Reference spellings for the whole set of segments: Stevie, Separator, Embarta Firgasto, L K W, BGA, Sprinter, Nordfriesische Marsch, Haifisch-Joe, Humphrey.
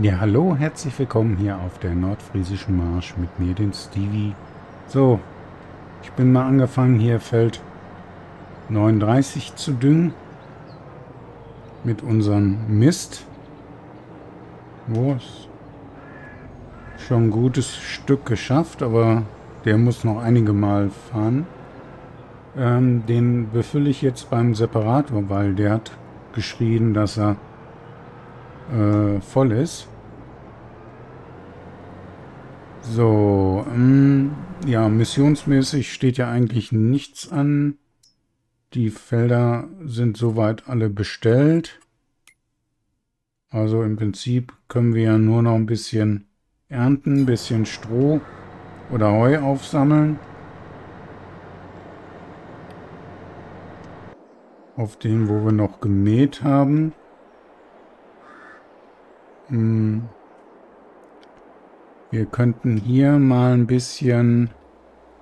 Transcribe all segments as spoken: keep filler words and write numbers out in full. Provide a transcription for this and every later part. Ja, hallo, herzlich willkommen hier auf der Nordfriesischen Marsch mit mir, dem Stevie. So, ich bin mal angefangen, hier Feld neununddreißig zu düngen. Mit unserem Mist. Wo ist schon ein gutes Stück geschafft, aber der muss noch einige Mal fahren. Ähm, den befülle ich jetzt beim Separator, weil der hat geschrien, dass er Äh, voll ist. So, ähm, ja, missionsmäßig steht ja eigentlich nichts an. Die Felder sind soweit alle bestellt. Also im Prinzip können wir ja nur noch ein bisschen ernten, ein bisschen Stroh oder Heu aufsammeln. Auf dem, wo wir noch gemäht haben. Wir könnten hier mal ein bisschen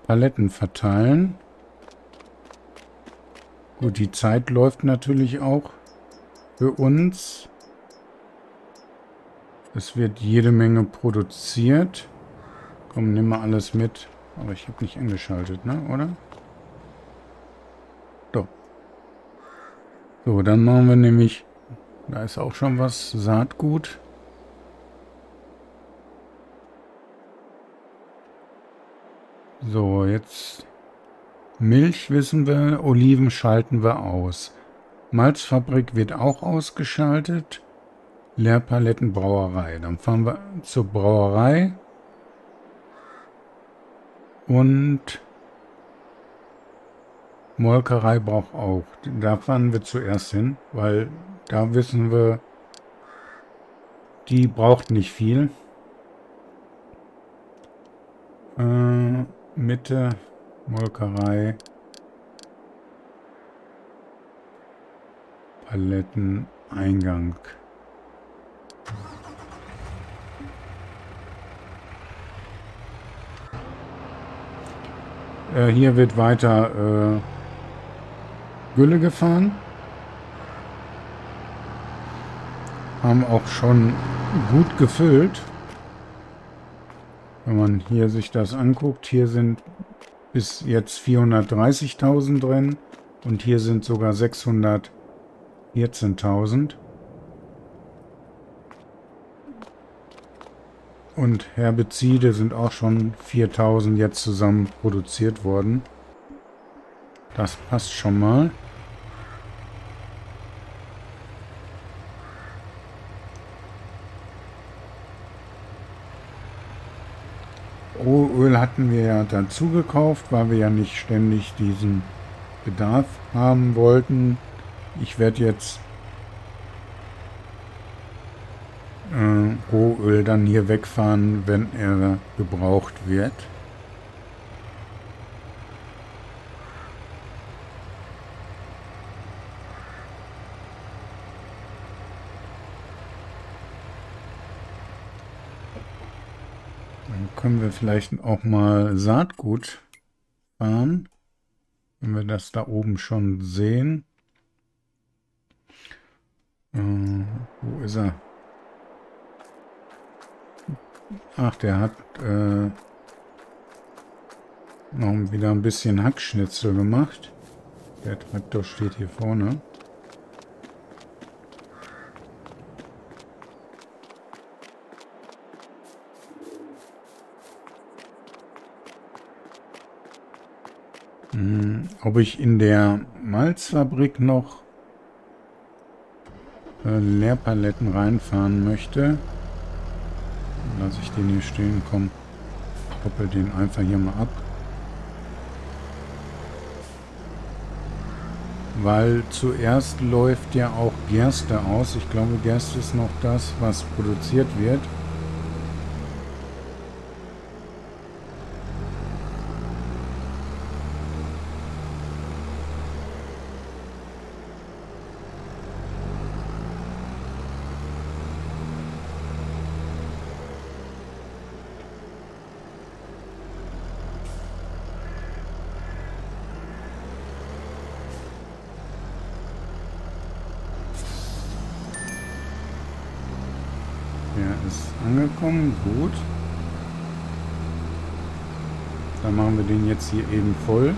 Paletten verteilen. Gut, die Zeit läuft natürlich auch für uns. Es wird jede Menge produziert. Komm, nimm mal alles mit. Aber ich habe nicht angeschaltet, ne? Oder? Doch. So, dann machen wir nämlich... Da ist auch schon was Saatgut. So, jetzt Milch wissen wir, Oliven schalten wir aus. Malzfabrik wird auch ausgeschaltet. Leerpalettenbrauerei. Dann fahren wir zur Brauerei. Und Molkerei braucht auch. Da fahren wir zuerst hin, weil da wissen wir, die braucht nicht viel. Äh, Mitte, Molkerei, Paletten, Eingang. Äh, hier wird weiter äh, Gülle gefahren. Haben auch schon gut gefüllt. Wenn man hier sich das anguckt, hier sind bis jetzt vierhundertdreißigtausend drin und hier sind sogar sechshundertvierzehntausend. Und Herbizide sind auch schon viertausend jetzt zusammen produziert worden. Das passt schon mal. Rohöl hatten wir ja dazu gekauft, weil wir ja nicht ständig diesen Bedarf haben wollten. Ich werde jetzt äh, Rohöl dann hier wegfahren, wenn er gebraucht wird. Können wir vielleicht auch mal Saatgut fahren, wenn wir das da oben schon sehen. Äh, wo ist er? Ach, der hat äh, noch wieder ein bisschen Hackschnitzel gemacht. Der Traktor steht hier vorne. Ob ich in der Malzfabrik noch äh, Leerpaletten reinfahren möchte. Lass ich den hier stehen, komm, koppel den einfach hier mal ab. Weil zuerst läuft ja auch Gerste aus. Ich glaube, Gerste ist noch das, was produziert wird. Der ist angekommen, gut. Dann machen wir den jetzt hier eben voll.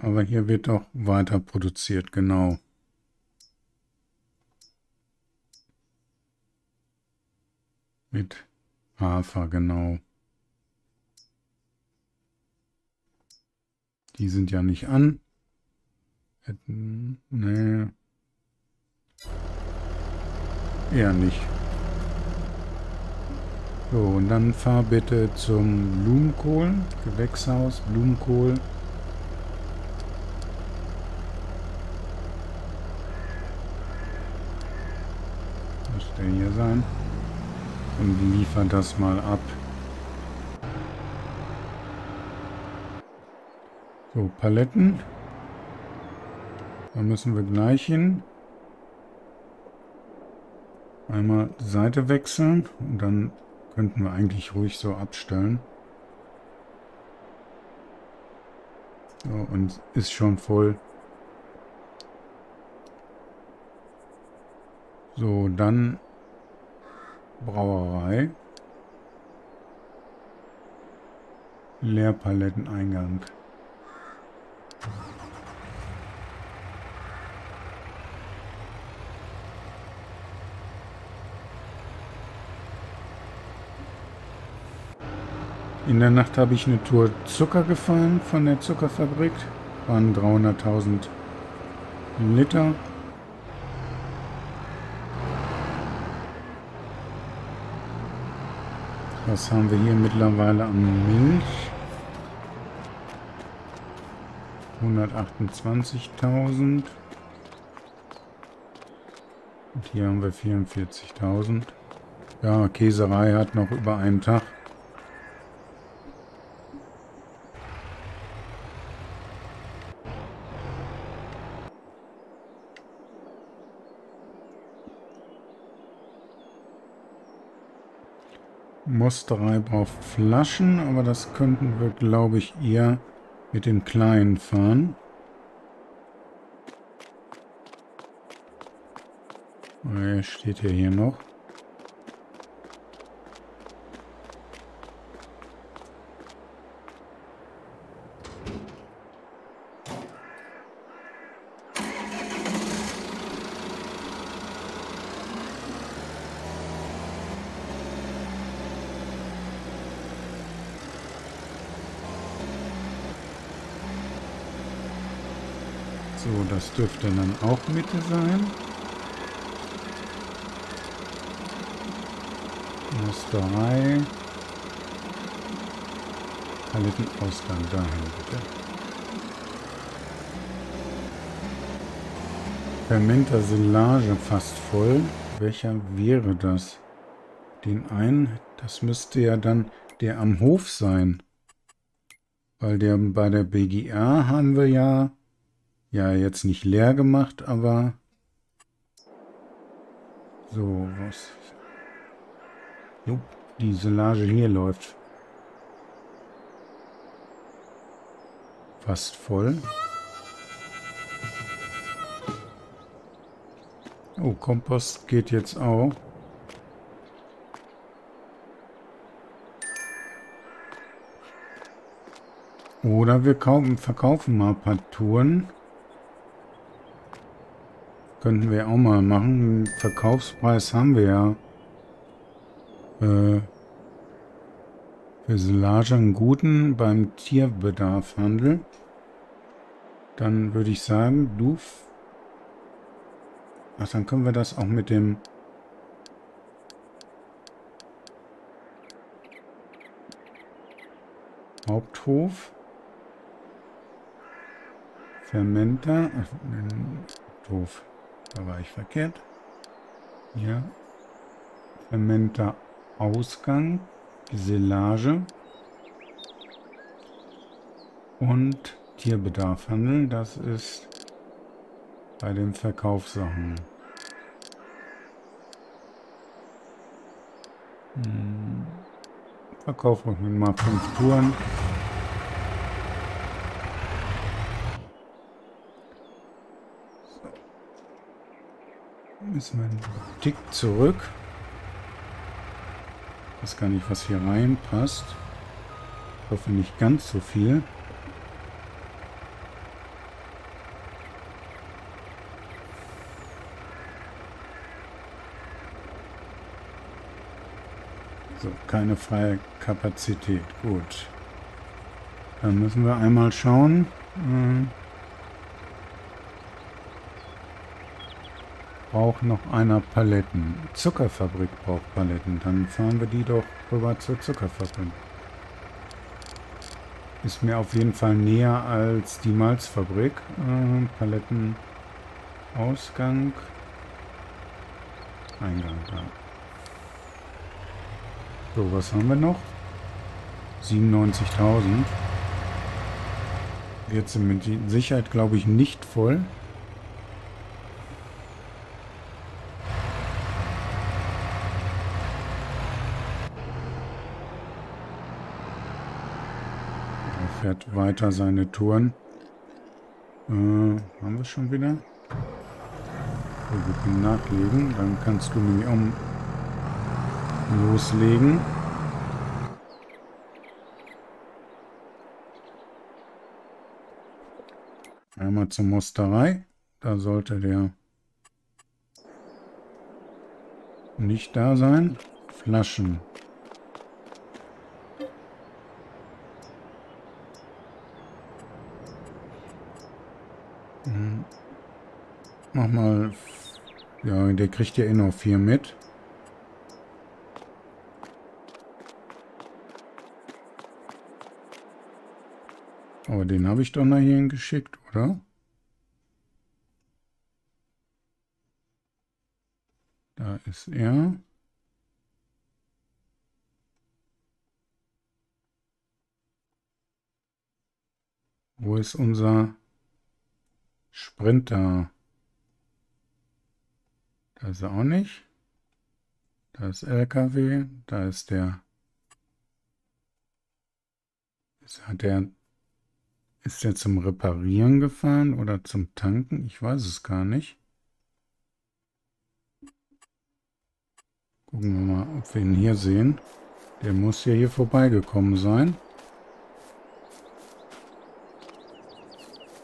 Aber hier wird doch weiter produziert, genau. Mit Hafer, genau. Die sind ja nicht an. Hätten, nee. Eher nicht. So, und dann fahr bitte zum Blumenkohl, Gewächshaus, Blumenkohl. Der hier sein und liefern das mal ab. So, Paletten. Da müssen wir gleich hin. Einmal Seite wechseln und dann könnten wir eigentlich ruhig so abstellen. So, und ist schon voll. So, dann Brauerei. Leerpaletteneingang. In der Nacht habe ich eine Tour Zucker gefahren von der Zuckerfabrik. Waren dreihunderttausend Liter. Was haben wir hier mittlerweile an Milch? hundertachtundzwanzigtausend. Und hier haben wir vierundvierzigtausend. Ja, Käserei hat noch über einen Tag. Mosterei braucht Flaschen, aber das könnten wir, glaube ich, eher mit den kleinen fahren. Er steht ja hier noch. So, das dürfte dann auch Mitte sein. Musterei. Palettenausgang dahin, bitte. Fermenter Silage fast voll. Welcher wäre das? Den einen, das müsste ja dann der am Hof sein. Weil der bei der B G A haben wir ja... Ja, jetzt nicht leer gemacht, aber so, was? Jupp, die Silage hier läuft. Fast voll. Oh, Kompost geht jetzt auch. Oder wir kaufen, verkaufen mal ein paar Touren. Könnten wir auch mal machen. Den Verkaufspreis haben wir ja. Äh, für Silage einen guten beim Tierbedarfhandel. Dann würde ich sagen, du... Ach, dann können wir das auch mit dem... Haupthof. Fermenter. Ach, Hof. Da war ich verkehrt. Hier. Fermenter Ausgang. Silage. Und Tierbedarf handeln. Das ist bei den Verkaufssachen. Hm. Verkaufen wir mal fünf Touren. Müssen wir einen Tick zurück. Ich weiß gar nicht, was hier reinpasst. Ich hoffe nicht ganz so viel. So, keine freie Kapazität. Gut. Dann müssen wir einmal schauen. Mhm. Braucht noch einer Paletten. Zuckerfabrik braucht Paletten. Dann fahren wir die doch rüber zur Zuckerfabrik. Ist mir auf jeden Fall näher als die Malzfabrik. Äh, Paletten Ausgang. Eingang da. So, was haben wir noch? siebenundneunzigtausend. Jetzt sind wir mit Sicherheit, glaube ich, nicht voll. Fährt weiter seine Touren. Äh, haben wir schon wieder? So, wir können nachlegen. Dann kannst du nämlich um loslegen. Einmal zur Musterei. Da sollte der nicht da sein. Flaschen. Mach mal. Ja, der kriegt ja eh noch vier mit. Aber den habe ich doch nach hierhin geschickt, oder? Da ist er. Wo ist unser Sprinter? Da ist er auch nicht. Da ist L K W. Da ist der. Ist der, ist der zum Reparieren gefahren oder zum Tanken? Ich weiß es gar nicht. Gucken wir mal, ob wir ihn hier sehen. Der muss ja hier vorbeigekommen sein.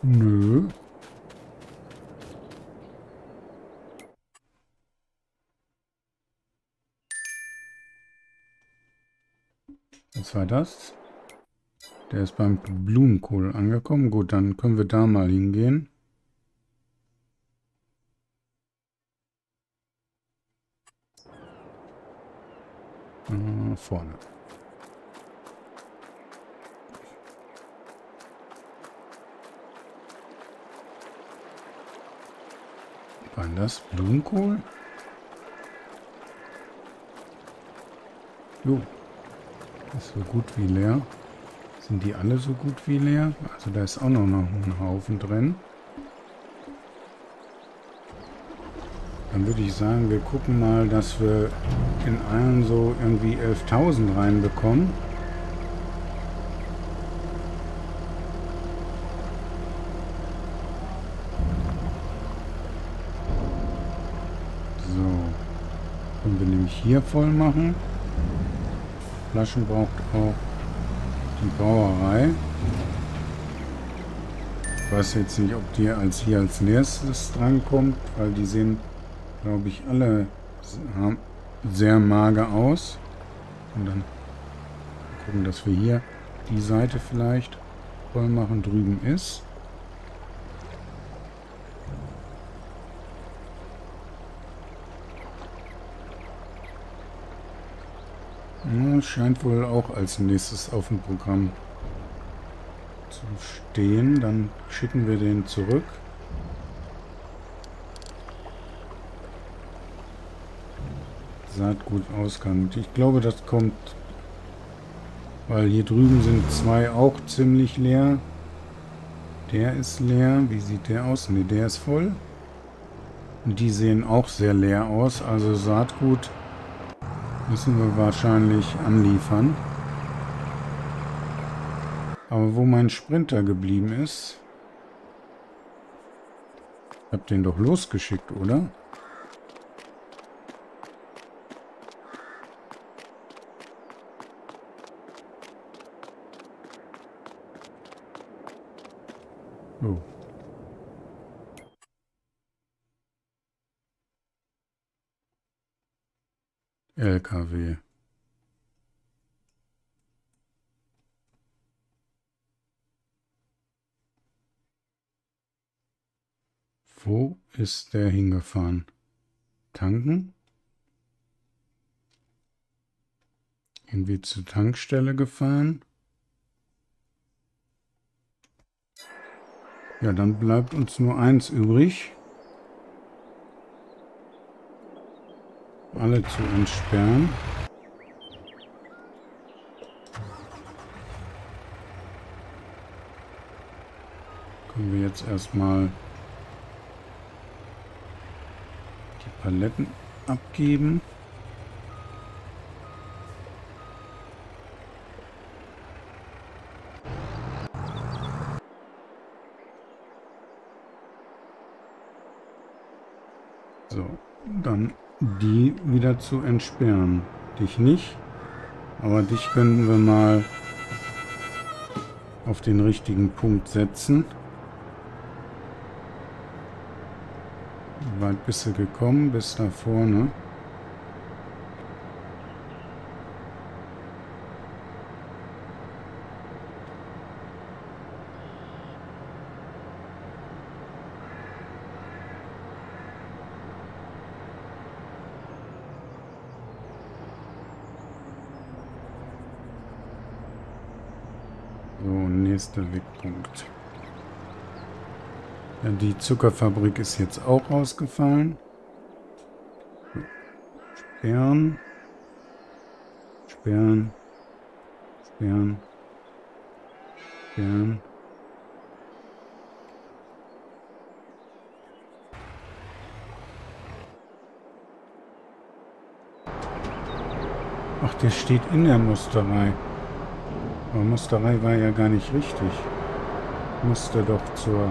Nö. Was war das? Der ist beim Blumenkohl angekommen. Gut, dann können wir da mal hingehen. Äh, vorne. War das Blumenkohl? Jo. Ist so gut wie leer. Sind die alle so gut wie leer? Also da ist auch noch ein Haufen drin. Dann würde ich sagen, wir gucken mal, dass wir in allen so irgendwie elftausend reinbekommen. So. Können wir nämlich hier voll machen. Flaschen braucht auch die Brauerei. Ich weiß jetzt nicht, ob die als hier als nächstes drankommt, weil die sehen, glaube ich, alle sehr mager aus. Und dann gucken, dass wir hier die Seite vielleicht voll machen. Drüben ist. Scheint wohl auch als nächstes auf dem Programm zu stehen. Dann schicken wir den zurück. Saatgutausgang. Ich glaube, das kommt, weil hier drüben sind zwei auch ziemlich leer. Der ist leer. Wie sieht der aus? Ne, der ist voll. Die sehen auch sehr leer aus. Also Saatgut müssen wir wahrscheinlich anliefern. Aber wo mein Sprinter geblieben ist... Ich hab den doch losgeschickt, oder? Oh. L K W. Wo ist der hingefahren? Tanken? Irgendwie zur Tankstelle gefahren? Ja, dann bleibt uns nur eins übrig. Alle zu entsperren. Können wir jetzt erstmal die Paletten abgeben. So, dann die wieder zu entsperren. Dich nicht, aber dich können wir mal auf den richtigen Punkt setzen. Wie weit bist du gekommen? Bis da vorne. Nächster Wegpunkt. Ja, die Zuckerfabrik ist jetzt auch ausgefallen. Sperren. Sperren. Sperren. Sperren. Ach, der steht in der Musterei. Aber Musterei war ja gar nicht richtig. Ich musste doch zur...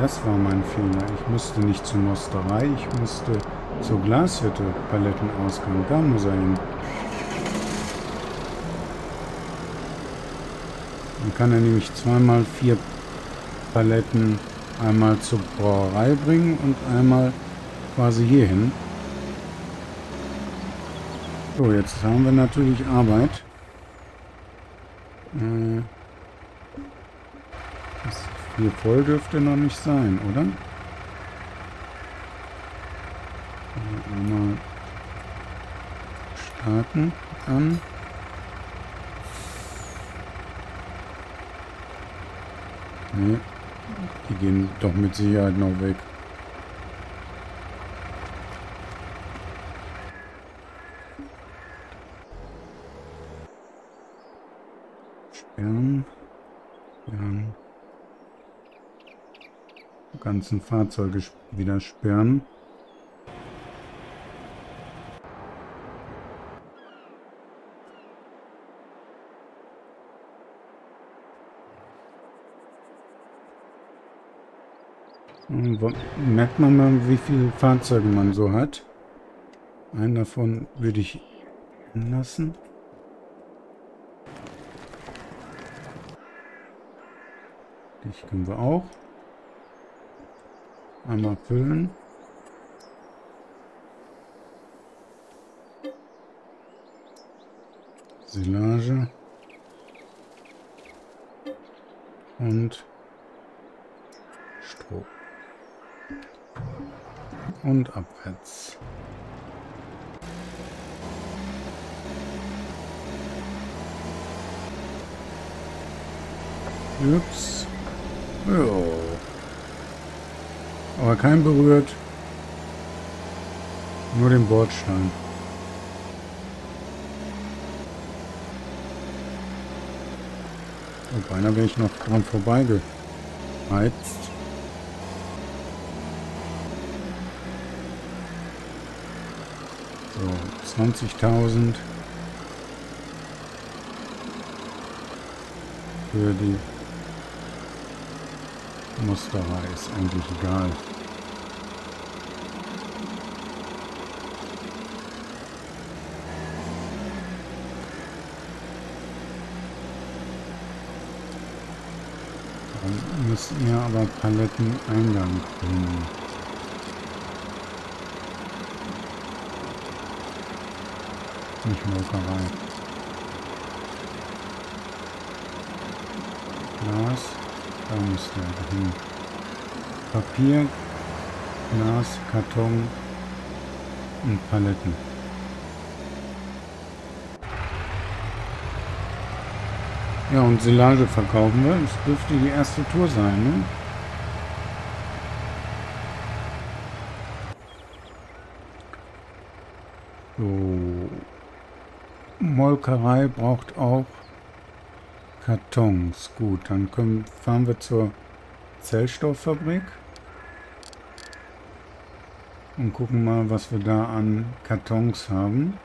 Das war mein Fehler. Ich musste nicht zur Musterei, ich musste zur Glashütte, Palettenausgang. Da muss er hin. Dann kann er nämlich zweimal vier Paletten einmal zur Brauerei bringen und einmal quasi hierhin. So, jetzt haben wir natürlich Arbeit. Das hier voll dürfte noch nicht sein, oder? Mal starten an. Ne, die gehen doch mit Sicherheit noch weg. Ganzen Fahrzeuge wieder sperren. Und merkt man mal, wie viele Fahrzeuge man so hat. Einen davon würde ich lassen. Dich können wir auch. Einmal füllen. Silage. Und Stroh. Und abwärts. Ups. Jo. Aber kein berührt, nur den Bordstein. Und beinahe wäre ich noch dran vorbeigekommen. heizt. So, zwanzigtausend für die Musterei ist eigentlich egal. Dann müsst ihr aber Paletteneingang bringen. Nicht Molkerei. Glas, da müsst ihr hin. Papier, Glas, Karton und Paletten. Ja, und Silage verkaufen wir. Das dürfte die erste Tour sein, ne? So. Molkerei braucht auch Kartons. Gut, dann können, fahren wir zur Zellstofffabrik und gucken mal, was wir da an Kartons haben.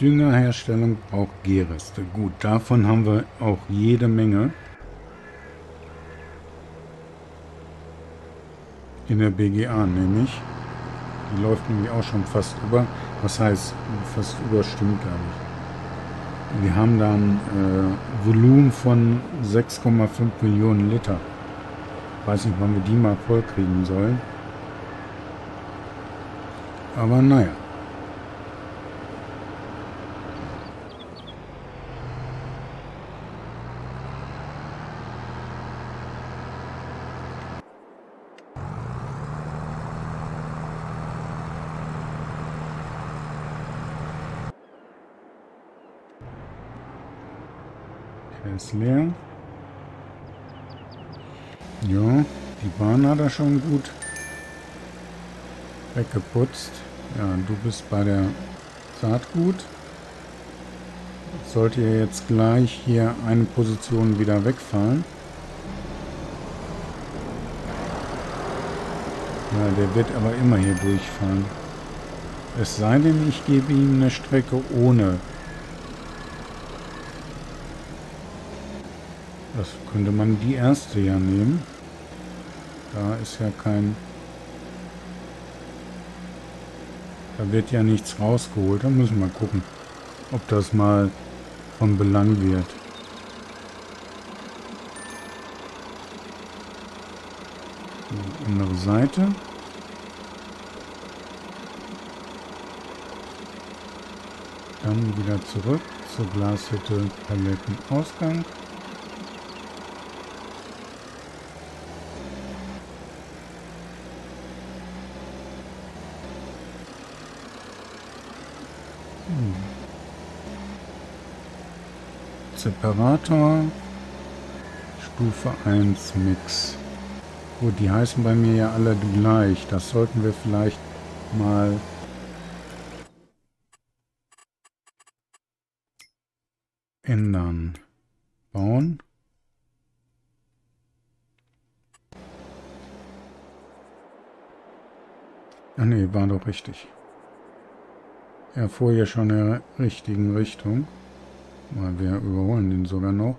Düngerherstellung braucht Gereste. Gut, davon haben wir auch jede Menge. In der B G A nämlich. Die läuft nämlich auch schon fast über. Was heißt, fast über stimmt gar nicht. Wir haben da ein äh, Volumen von sechs Komma fünf Millionen Liter. Ich weiß nicht, wann wir die mal voll kriegen sollen. Aber naja. Ist leer. Ja, die Bahn hat er schon gut weggeputzt. Ja, du bist bei der Saatgut. Sollte ja jetzt gleich hier eine Position wieder wegfallen. Ja, der wird aber immer hier durchfahren. Es sei denn, ich gebe ihm eine Strecke ohne. Das könnte man die erste ja nehmen. Da ist ja kein... Da wird ja nichts rausgeholt. Da müssen wir gucken, ob das mal von Belang wird. Die andere Seite. Dann wieder zurück zur Glashütte, Palettenausgang. Separator, Stufe eins Mix. Gut, die heißen bei mir ja alle gleich. Das sollten wir vielleicht mal... ändern. Bauen. Ach ne, war doch richtig. Er fuhr ja schon in der richtigen Richtung. Weil wir überholen den sogar noch.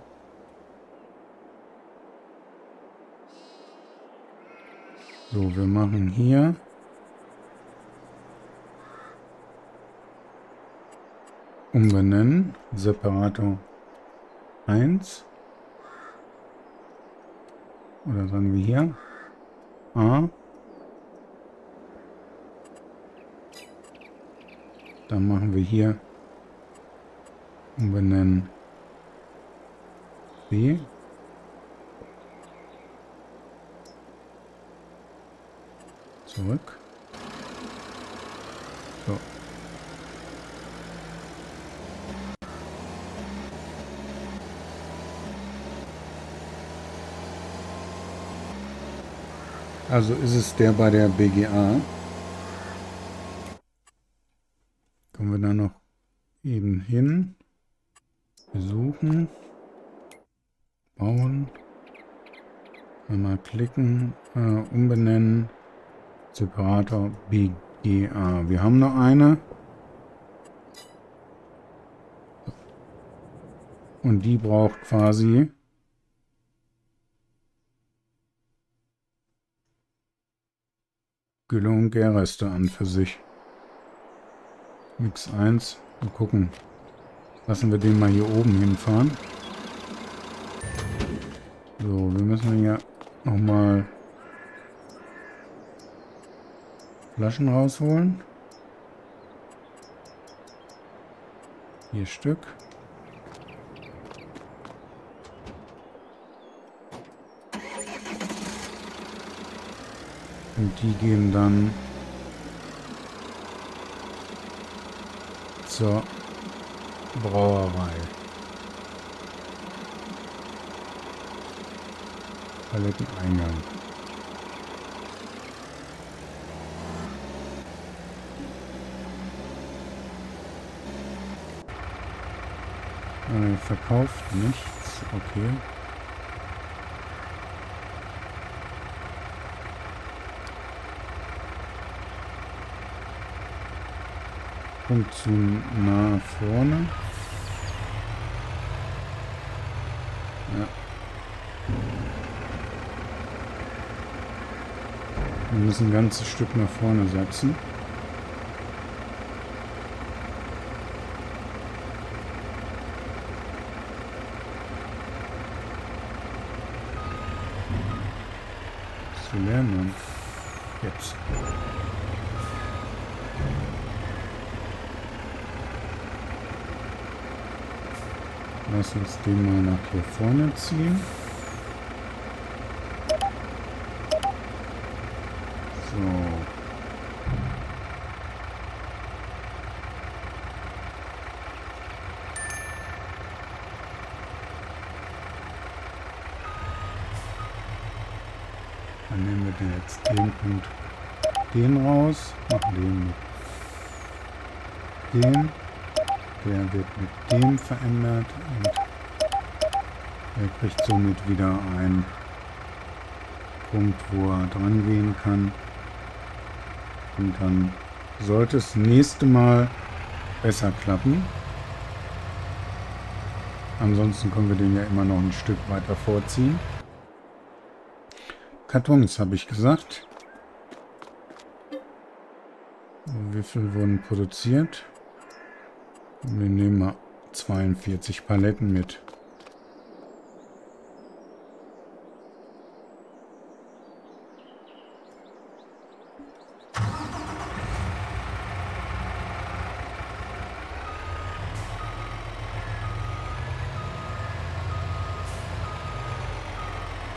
So, wir machen hier umbenennen, Separator eins. Oder sagen wir hier A. Dann machen wir hier umbenennen B. Zurück. So. Also ist es der bei der B G A. Kommen wir da noch eben hin. Besuchen. Bauen. Mal klicken. Äh, umbenennen. Separator B G A. Wir haben noch eine. Und die braucht quasi Gülle und Gärreste an für sich. Mix eins. Mal gucken. Lassen wir den mal hier oben hinfahren. So, wir müssen hier nochmal Flaschen rausholen. Vier Stück. Und die gehen dann zur Brauerei. Paletteneingang. Äh, verkauft nichts, okay. Punkt zu nah vorne. Ja. Wir müssen ein ganzes Stück nach vorne setzen. Bist du leer, Mann? Jetzt. Lass uns den mal nach hier vorne ziehen. So. Dann nehmen wir den jetzt den Punkt, den raus, machen den mit dem. Der wird mit dem verändert und er kriegt somit wieder einen Punkt, wo er dran gehen kann. Und dann sollte es nächste Mal besser klappen. Ansonsten können wir den ja immer noch ein Stück weiter vorziehen. Kartons habe ich gesagt. Wie viel wurden produziert? Wir nehmen mal zweiundvierzig Paletten mit.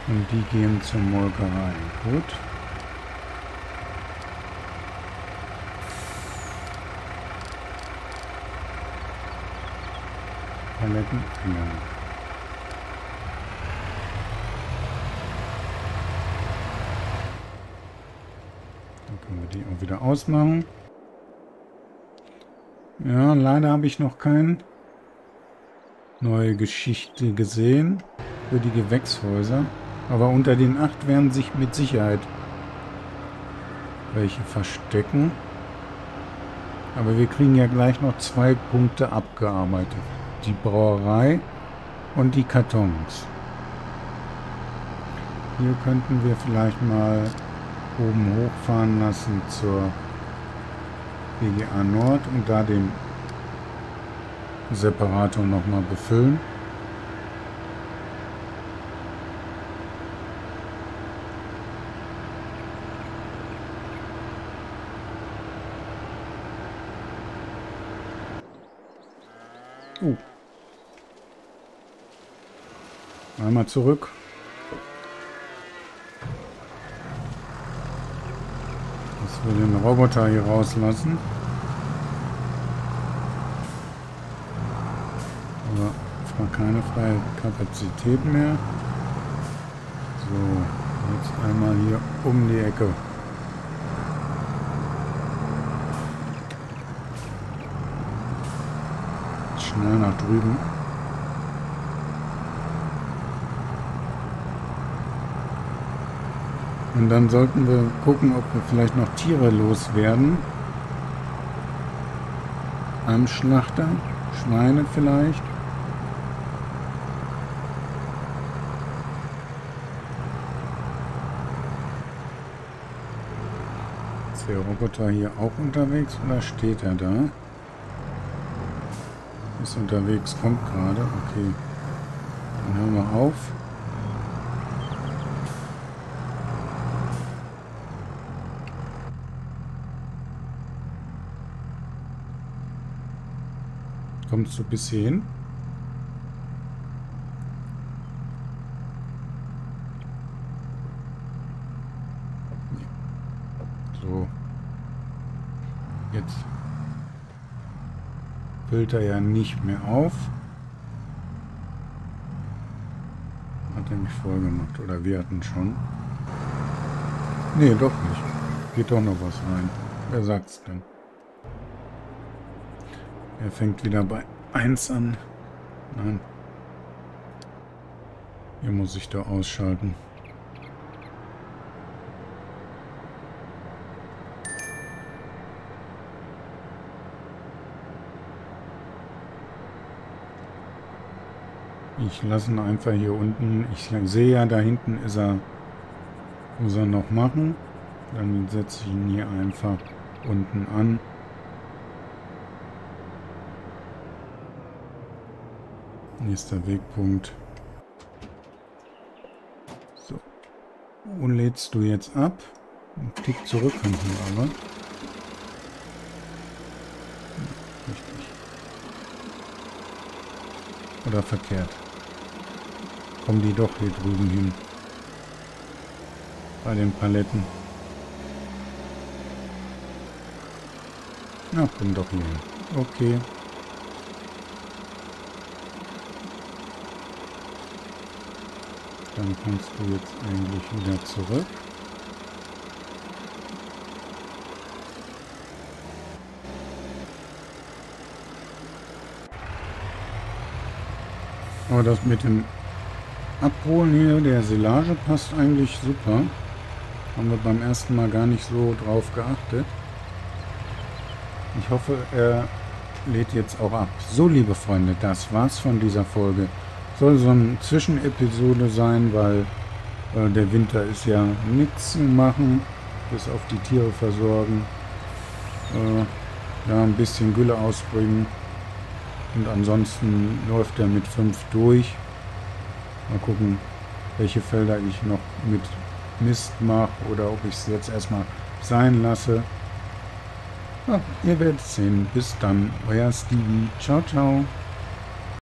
Und die gehen zur Molkerei. Gut. Paletten. Dann können wir die auch wieder ausmachen. Ja, leider habe ich noch keine neue Geschichte gesehen für die Gewächshäuser. Aber unter den acht werden sich mit Sicherheit welche verstecken. Aber wir kriegen ja gleich noch zwei Punkte abgearbeitet. Die Brauerei und die Kartons. Hier könnten wir vielleicht mal oben hochfahren lassen zur B G A Nord und da den Separator nochmal befüllen. Uh. Einmal zurück. Dass wir den Roboter hier rauslassen. Aber ich habe keine freie Kapazität mehr. So, Jetzt einmal hier um die Ecke. Schnell nach drüben. Und dann sollten wir gucken, ob wir vielleicht noch Tiere loswerden. Am Schlachter, Schweine vielleicht. Ist der Roboter hier auch unterwegs oder steht er da? Ist unterwegs, kommt gerade. Okay, dann hören wir auf. Kommst du bis hier hin? So. Jetzt füllt er ja nicht mehr auf. Hat er mich voll gemacht? Oder wir hatten schon? Nee, doch nicht. Geht doch noch was rein. Wer sagt's denn? Er fängt wieder bei eins an. Nein. Hier muss ich da ausschalten. Ich lasse ihn einfach hier unten. Ich sehe ja, da hinten ist er. Muss er noch machen. Dann setze ich ihn hier einfach unten an. Nächster Wegpunkt. So. Und lädst du jetzt ab? Einen Tick zurück können wir aber. Richtig. Oder verkehrt. Kommen die doch hier drüben hin. Bei den Paletten. Na, komm doch hier hin. Okay. Dann kommst du jetzt eigentlich wieder zurück. Aber das mit dem Abholen hier der Silage passt eigentlich super. Haben wir beim ersten Mal gar nicht so drauf geachtet. Ich hoffe, er lädt jetzt auch ab. So, liebe Freunde, das war's von dieser Folge. Soll so eine Zwischenepisode sein, weil äh, der Winter ist ja nichts zu machen, bis auf die Tiere versorgen, äh, ja, ein bisschen Gülle ausbringen und ansonsten läuft er mit fünf durch. Mal gucken, welche Felder ich noch mit Mist mache oder ob ich es jetzt erstmal sein lasse. Ja, ihr werdet sehen. Bis dann, euer Stevie. Ciao, ciao.